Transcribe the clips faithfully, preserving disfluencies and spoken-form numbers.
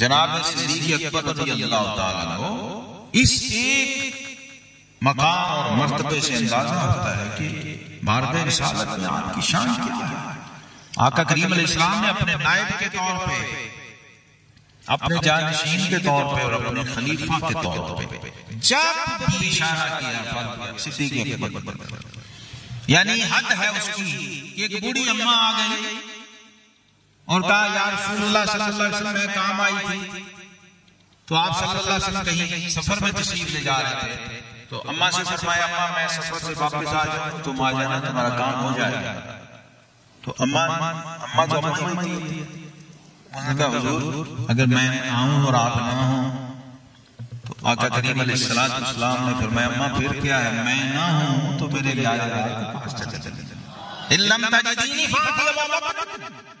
जनाब सिद्दीक अकबर रज़ियल्लाहु ताला अन्हु, इस एक मकाम और मर्तबे से अंदाजा होता है कि भारत रिसालत में आपकी शान क्या है। आका करीम अलैहिस्सलाम ने अपने नायब के तौर पे, अपने जानशीन के तौर पे और अपने खलीफा के तौर पे जब भी इशारा किया सिद्दीक अकबर, यानी हद है उसकी। एक बूढ़ी अम्मा आ गई और कहा या रसूलुल्लाह सल्लल्लाहु अलैहि वसल्लम में काम आई थी, तो आप सल्लल्लाहु अलैहि वसल्लम कहीं सफर में तशरीफ ले जा रहे थे, तो अम्मा से फरमाया अम्मा मैं सफर से वापस आ जाऊं, तुम आ जाना, तुम्हारा काम हो जाएगा। तो अम्मा अम्मा जो अम्मा ही थी, उन्होंने कहा हुजूर अगर मैं आऊं और आप ना हो, तो आका करीम अलैहिस्सलातु वस्सलाम ने फरमाया अम्मा फिर क्या है, मैं ना हूं तो मेरे लिए आ जाना। इल्लम तजदीनी फातिया व बकर,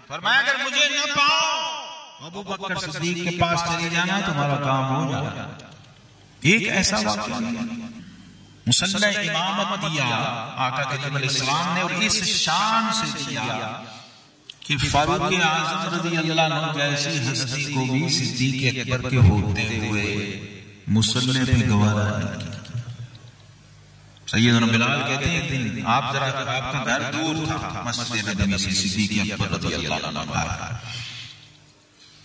फरमाया अगर मुझे न पाओ अबू बकर सिद्दीक के पास चले जाना, तुम्हारा काम हो जाएगा। एक ऐसा वाक़या मुसल्ला इमामत दिया आका करीम अलैहिस्सलाम ने, और इस शान से दिया कि फारूक आजम रज़ियल्लाहु अन्हु जैसी हस्ती को भी सिद्दीक अकबर के होते हुए मुसल्ले पे गवारा नहीं किया। सैयदना बिलाल कहते हैं एक दिन आप जरा आपका घर दूर था मस्जिद नबवी से सिद्दीक अकबर रज़ियल्लाहु अन्हु,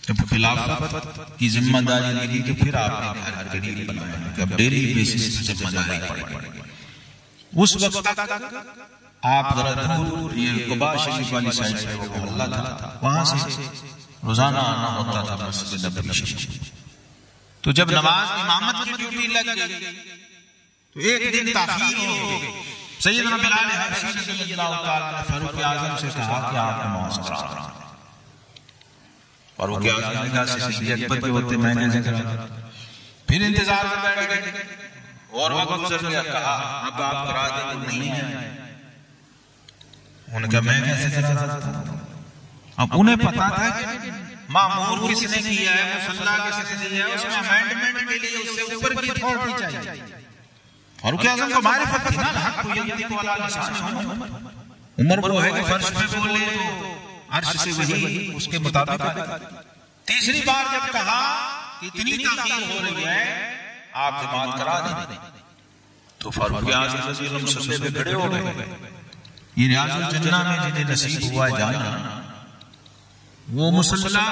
जब खिलाफत की जिम्मेदारी मिली कि फिर आपने घर करीब बनाया कि अब डेली बेसिस पर जिम्मेदारी पड़ेगी। उस वक्त तक आप जरा दूर ये कुबा शरीफ वाली साइड से मोहल्ला था, वहां से रोजाना आना होता था मस्जिद नबवी। तो जब नमाज इमामत की ड्यूटी लग गई तो एक दिन ताखीर हो गई। सैयदना बिलाल हबशी रज़ियल्लाहु ताला अन्हु फारूक आजम से कहा कि आप नमाज पढ़ा, और वो क्या आजम ने कहा सिद्दीक अकबर के होते मैं कैसे करा। फिर इंतजार में बैठ गए और वक्त गुजर गया, कहा अब आप करा दें नहीं आए, उनका मैं कैसे करा सकता हूं। अब उन्हें पता था कि मामूर किसने किया है, मुसल्ला किसने दिया है, उसमें अमेंडमेंट के लिए उससे ऊपर की अथॉरिटी चाहिए। फारूक आजम को मारिफत थी ना, हक को यंती को वाला निशान है, उम्र वो है कि फर्श पे बोले तो अर्श से वही उसके मुताबिक आए। तीसरी बार जब कहा कि इतनी ताकीर हो रही है आप जमात करा दें, तो फारूक आजम रज़ियल्लाहु अन्हु सबसे पे खड़े हो गए। ये रियाजुल जन्ना में जिन्हें नसीब हुआ है जाना, वो मुसल्ला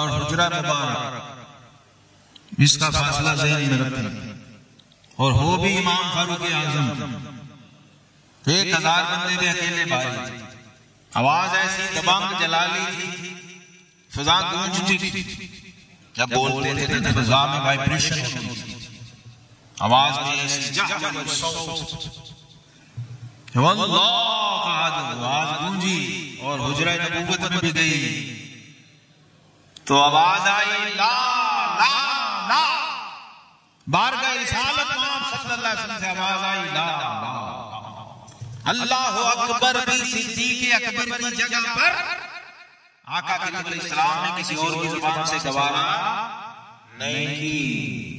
और हुजरा मुबारक इसका फासला ज़हन में रखें, और हो भी इमाम फारूक आजम, एक हजार बंदे भी अकेले भाई, आवाज ऐसी दबंग जलाली थी, फिजा गूंजती थी, जब बोलते थे तो फिजा में वाइब्रेशन होती थी, आवाज में ऐसी जहजह सौत आवाज गूंजी और हुजरा नबूवत में भी गई, तो आवाज आई ला ला ला, बारगाह रिसालत इमाम सल्लल्लाहु अलैहि वसल्लम से आवाज आई ला अल्लाहु अकबर भी सिद्दीक अकबर की जगह पर आका करीम अलैहिस्सलाम ने किसी और की जुबान से गवारा नहीं की।